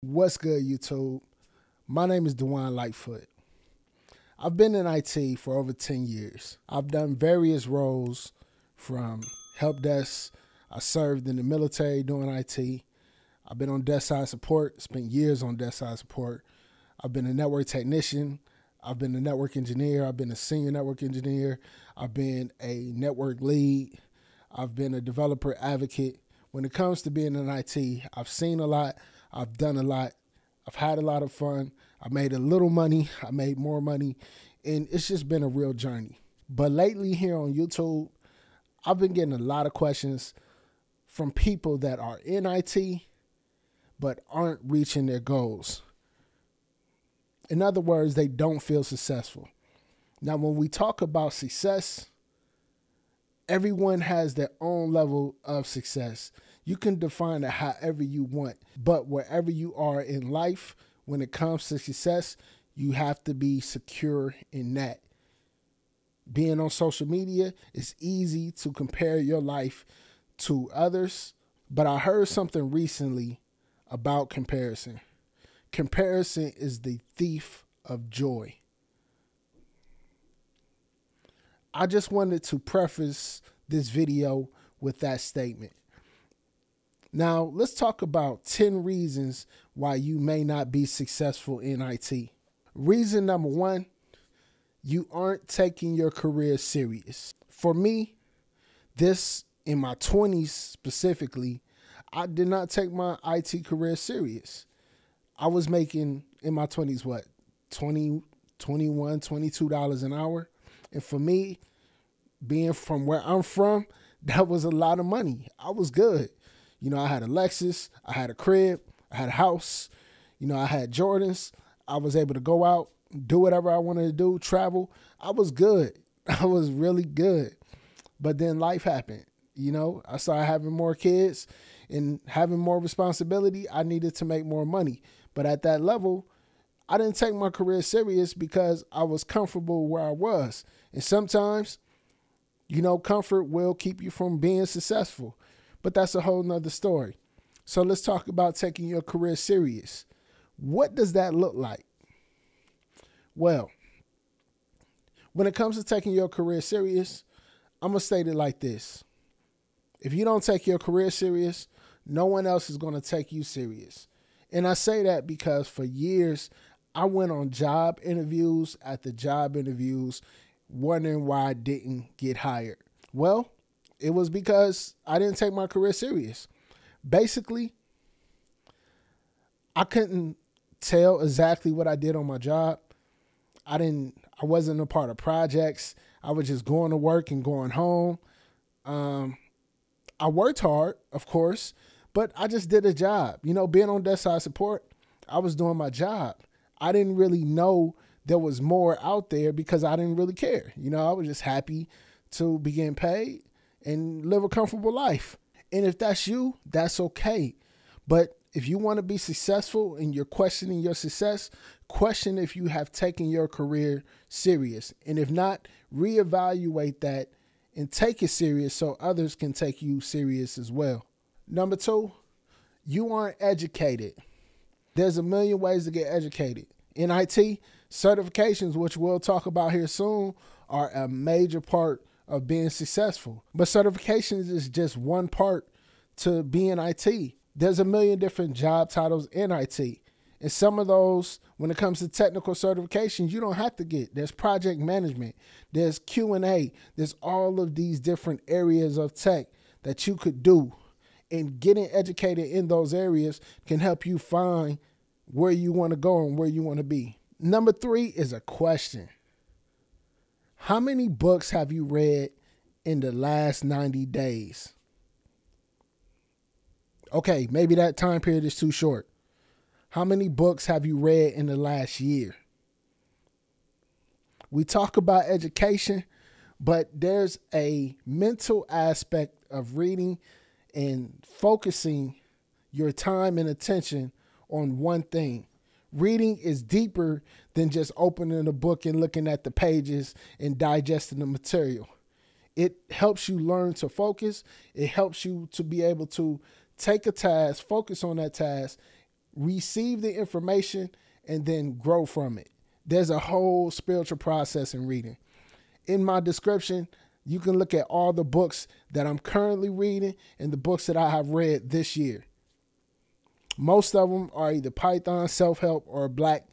What's good, YouTube? My name is Du'An Lightfoot. I've been in IT for over 10 years. I've done various roles from help desk. I served in the military doing IT. I've been on desk side support, spent years on desk side support. I've been a network technician. I've been a network engineer. I've been a senior network engineer. I've been a network lead. I've been a developer advocate. When it comes to being in IT, I've seen a lot. I've done a lot. I've had a lot of fun. I made a little money. I made more money. And it's just been a real journey. But lately here on YouTube, I've been getting a lot of questions from people that are in IT, but aren't reaching their goals. In other words, they don't feel successful. Now, when we talk about success, everyone has their own level of success. You can define it however you want, but wherever you are in life, when it comes to success, you have to be secure in that. Being on social media, it's easy to compare your life to others, but I heard something recently about comparison. Comparison is the thief of joy. I just wanted to preface this video with that statement. Now, let's talk about 10 reasons why you may not be successful in IT. Reason number one, you aren't taking your career serious. For me, this in my 20s specifically, I did not take my IT career serious. I was making in my 20s, what, $20, $21, $22 an hour. And for me, being from where I'm from, that was a lot of money. I was good. You know, I had a Lexus, I had a crib, I had a house, you know, I had Jordans. I was able to go out, do whatever I wanted to do, travel. I was good. I was really good. But then life happened. You know, I started having more kids and having more responsibility. I needed to make more money. But at that level, I didn't take my career serious because I was comfortable where I was. And sometimes, you know, comfort will keep you from being successful. But that's a whole nother story. So let's talk about taking your career serious. What does that look like? Well, when it comes to taking your career serious, I'm going to state it like this. If you don't take your career serious, no one else is going to take you serious. And I say that because for years, I went on job interviews after job interviews, wondering why I didn't get hired. Well, it was because I didn't take my career serious. Basically, I couldn't tell exactly what I did on my job. I wasn't a part of projects. I was just going to work and going home. I worked hard, of course, but I just did a job. You know, being on desk side support, I was doing my job. I didn't really know there was more out there because I didn't really care. You know, I was just happy to be getting paid and live a comfortable life. And if that's you, that's okay. But if you want to be successful and you're questioning your success, question if you have taken your career serious. And if not, reevaluate that and take it serious so others can take you serious as well. Number two, you aren't educated. There's a million ways to get educated. In IT, certifications, which we'll talk about here soon, are a major part of being successful. But certifications is just one part to being IT. There's a million different job titles in IT. And some of those, when it comes to technical certifications, you don't have to get. There's project management, there's Q&A, there's all of these different areas of tech that you could do. And getting educated in those areas can help you find where you want to go and where you want to be. Number three is a question. How many books have you read in the last 90 days? Okay, maybe that time period is too short. How many books have you read in the last year? We talk about education, but there's a mental aspect of reading and focusing your time and attention on one thing. Reading is deeper than just opening a book and looking at the pages and digesting the material. It helps you learn to focus. It helps you to be able to take a task, focus on that task, receive the information, and then grow from it. There's a whole spiritual process in reading. In my description, you can look at all the books that I'm currently reading and the books that I have read this year. Most of them are either Python, self-help, or black,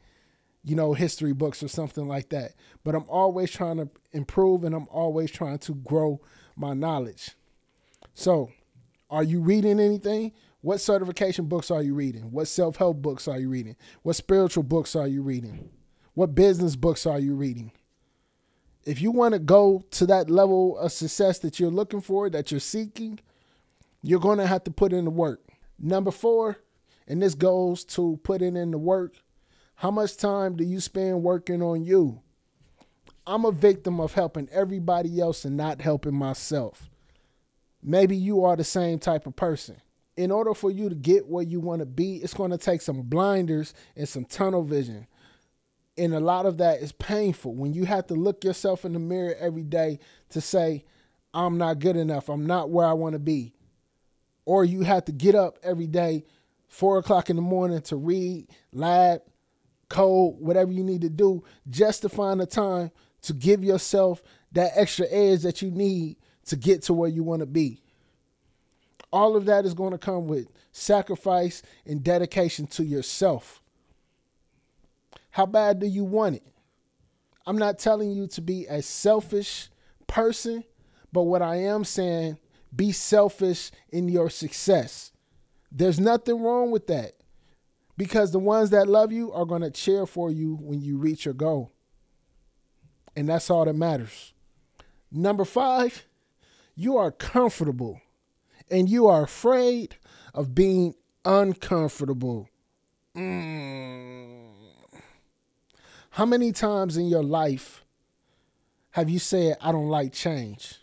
history books or something like that. But I'm always trying to improve, and I'm always trying to grow my knowledge. So are you reading anything? What certification books are you reading? What self-help books are you reading? What spiritual books are you reading? What business books are you reading? If you want to go to that level of success that you're looking for, that you're seeking, you're going to have to put in the work. Number four, and this goes to putting in the work. How much time do you spend working on you? I'm a victim of helping everybody else and not helping myself. Maybe you are the same type of person. In order for you to get where you want to be, it's going to take some blinders and some tunnel vision. And a lot of that is painful when you have to look yourself in the mirror every day to say, I'm not good enough. I'm not where I want to be. Or you have to get up every day, 4 o'clock in the morning, to read, lab, code, whatever you need to do, just to find the time to give yourself that extra edge that you need to get to where you want to be. All of that is going to come with sacrifice and dedication to yourself. How bad do you want it? I'm not telling you to be a selfish person, but what I am saying, be selfish in your success. There's nothing wrong with that, because the ones that love you are going to cheer for you when you reach your goal. And that's all that matters. Number five, you are comfortable. And you are afraid of being uncomfortable. How many times in your life have you said, I don't like change?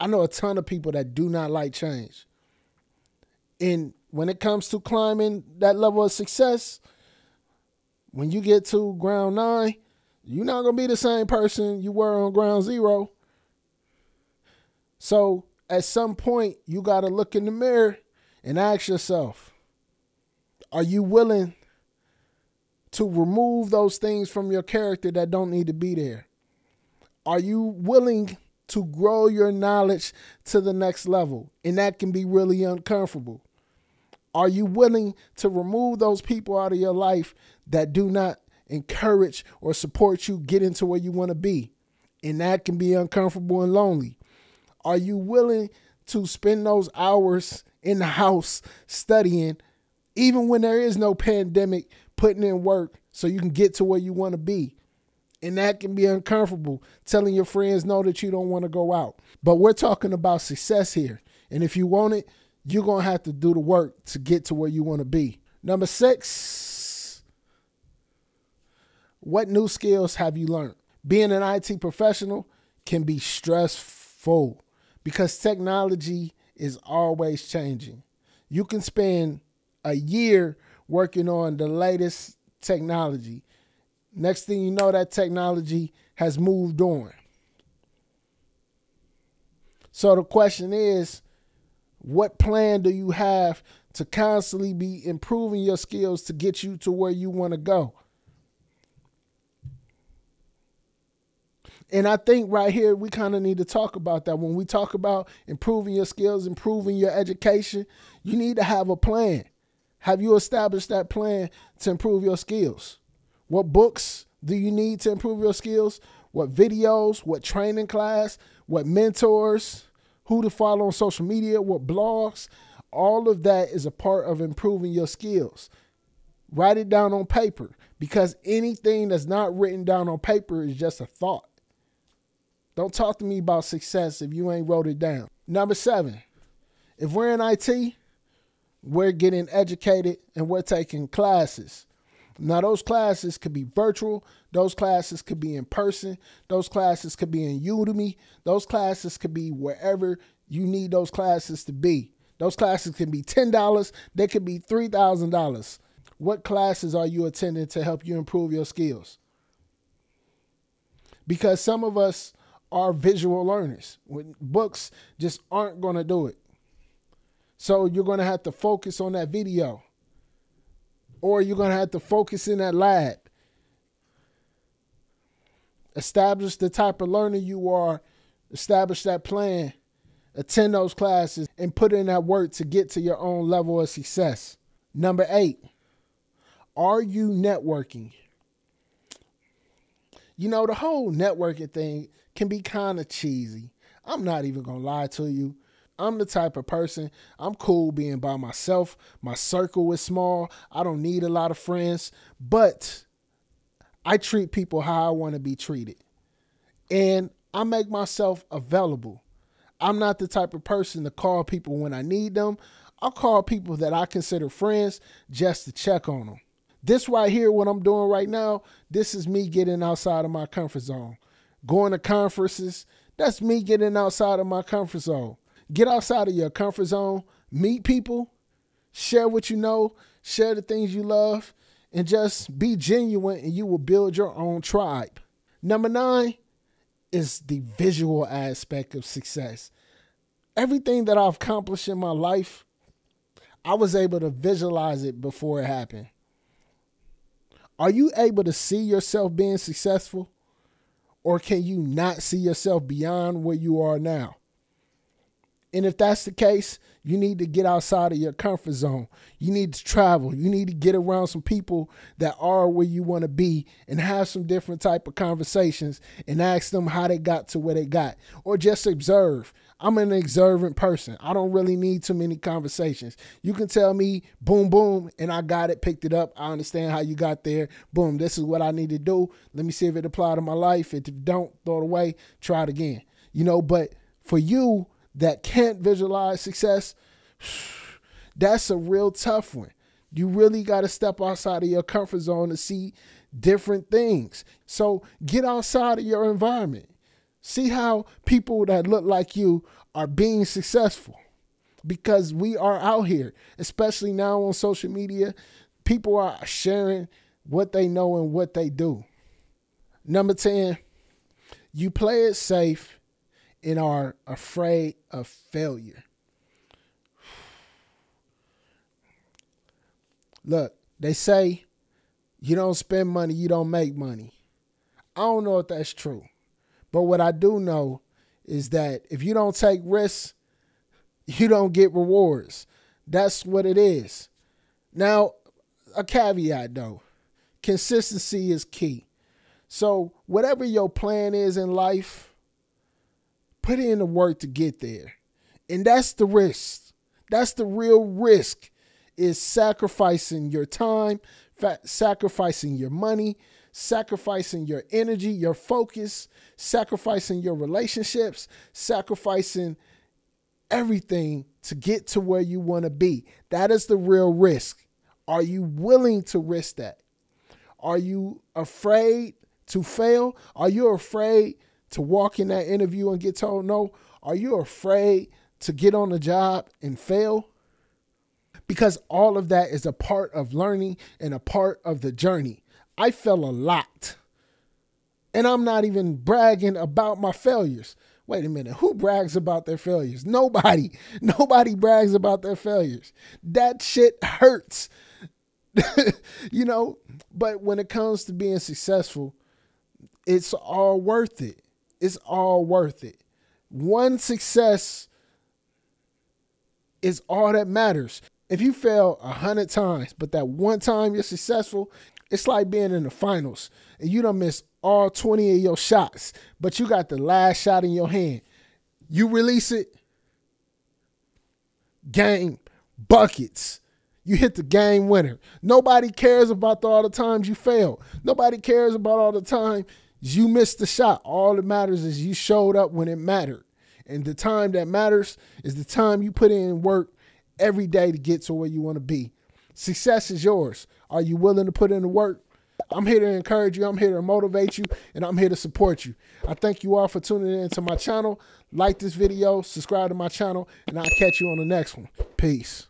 I know a ton of people that do not like change. And when it comes to climbing that level of success, when you get to ground 9, you're not going to be the same person you were on ground 0. So at some point, you got to look in the mirror and ask yourself, are you willing to remove those things from your character that don't need to be there? Are you willing to grow your knowledge to the next level? And that can be really uncomfortable. Are you willing to remove those people out of your life that do not encourage or support you get into where you want to be? And that can be uncomfortable and lonely. Are you willing to spend those hours in the house studying, even when there is no pandemic, putting in work so you can get to where you want to be? And that can be uncomfortable, telling your friends no that you don't want to go out. But we're talking about success here. And if you want it, you're going to have to do the work to get to where you want to be. Number six, what new skills have you learned? Being an IT professional can be stressful, because technology is always changing. You can spend a year working on the latest technology. Next thing you know, that technology has moved on. So the question is, what plan do you have to constantly be improving your skills to get you to where you want to go? And I think right here, we kind of need to talk about that. When we talk about improving your skills, improving your education, you need to have a plan. Have you established that plan to improve your skills? What books do you need to improve your skills? What videos? What training class? What mentors? Who to follow on social media? What blogs? All of that is a part of improving your skills. Write it down on paper, because anything that's not written down on paper is just a thought. Don't talk to me about success if you ain't wrote it down. Number seven, if we're in IT, we're getting educated and we're taking classes. Now, those classes could be virtual. Those classes could be in person. Those classes could be in Udemy. Those classes could be wherever you need those classes to be. Those classes can be $10. They could be $3,000. What classes are you attending to help you improve your skills? Because some of us are visual learners. Books just aren't going to do it. So you're going to have to focus on that video. or you're going to have to focus in that lab. Establish the type of learner you are, establish that plan, attend those classes, and put in that work to get to your own level of success. Number 8, are you networking? You know, the whole networking thing can be kind of cheesy. I'm not even going to lie to you. I'm the type of person, I'm cool being by myself. My circle is small. I don't need a lot of friends, but I treat people how I want to be treated. And I make myself available. I'm not the type of person to call people when I need them. I'll call people that I consider friends just to check on them. This right here, what I'm doing right now, this is me getting outside of my comfort zone. Going to conferences, that's me getting outside of my comfort zone. Get outside of your comfort zone, meet people, share what you know, share the things you love, and just be genuine, and you will build your own tribe. Number 9 is the visual aspect of success. Everything that I've accomplished in my life, I was able to visualize it before it happened. Are you able to see yourself being successful, or can you not see yourself beyond where you are now? And if that's the case, you need to get outside of your comfort zone. You need to travel. You need to get around some people that are where you want to be and have some different type of conversations and ask them how they got to where they got, or just observe. I'm an observant person. I don't really need too many conversations. You can tell me, boom, boom, and I got it, picked it up. I understand how you got there. Boom, this is what I need to do. Let me see if it applies to my life. If it don't, throw it away, try it again. You know, but for you that can't visualize success, that's a real tough one. You really got to step outside of your comfort zone to see different things. So get outside of your environment. See how people that look like you are being successful, because we are out here, especially now on social media. People are sharing what they know and what they do. Number 10, you play it safe and are afraid of failure. Look, they say you don't spend money, you don't make money. I don't know if that's true. But what I do know is that if you don't take risks, you don't get rewards. That's what it is. Now, a caveat though, consistency is key. So whatever your plan is in life, put in the work to get there. And that's the risk. That's the real risk, is sacrificing your time, sacrificing your money, sacrificing your energy, your focus, sacrificing your relationships, sacrificing everything to get to where you want to be. That is the real risk. Are you willing to risk that? Are you afraid to fail? Are you afraid to walk in that interview and get told no? Are you afraid to get on the job and fail? Because all of that is a part of learning and a part of the journey. I fell a lot, and I'm not even bragging about my failures. Wait a minute. Who brags about their failures? Nobody. Nobody brags about their failures. That shit hurts, you know, but when it comes to being successful, it's all worth it. It's all worth it. One success is all that matters. If you fail 100 times, but that one time you're successful, it's like being in the finals and you done missed all 20 of your shots, but you got the last shot in your hand. You release it, game, buckets. You hit the game winner. Nobody cares about all the times you failed. Nobody cares about all the times you missed the shot. All that matters is you showed up when it mattered. And the time that matters is the time you put in work every day to get to where you want to be. Success is yours. Are you willing to put in the work? I'm here to encourage you. I'm here to motivate you. And I'm here to support you. I thank you all for tuning in to my channel. Like this video, subscribe to my channel, and I'll catch you on the next one. Peace.